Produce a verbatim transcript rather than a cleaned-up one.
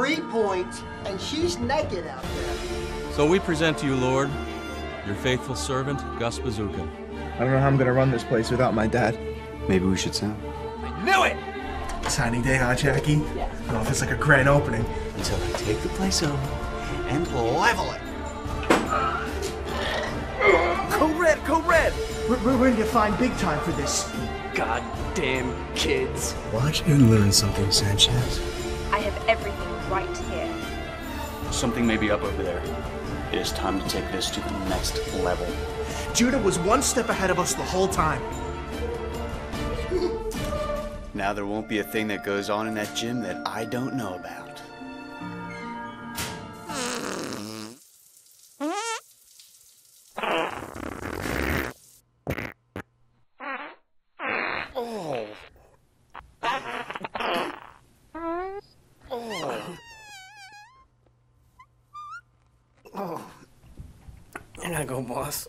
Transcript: three points, and she's naked out there. So we present to you, Lord, your faithful servant, Gus Bazooka. I don't know how I'm gonna run this place without my dad. Maybe we should sell. I knew it! Signing day, huh, Jackie? Yeah. I don't know if it's like a grand opening. Until I take the place over and level it. Code red, code red! We're, we're going to find big time for this. Goddamn kids. Watch and learn something, Sanchez. I have everything right here. Something may be up over there. It is time to take this to the next level. Judah was one step ahead of us the whole time. Now there won't be a thing that goes on in that gym that I don't know about. Oh. Oh. Oh. Here I go, boss.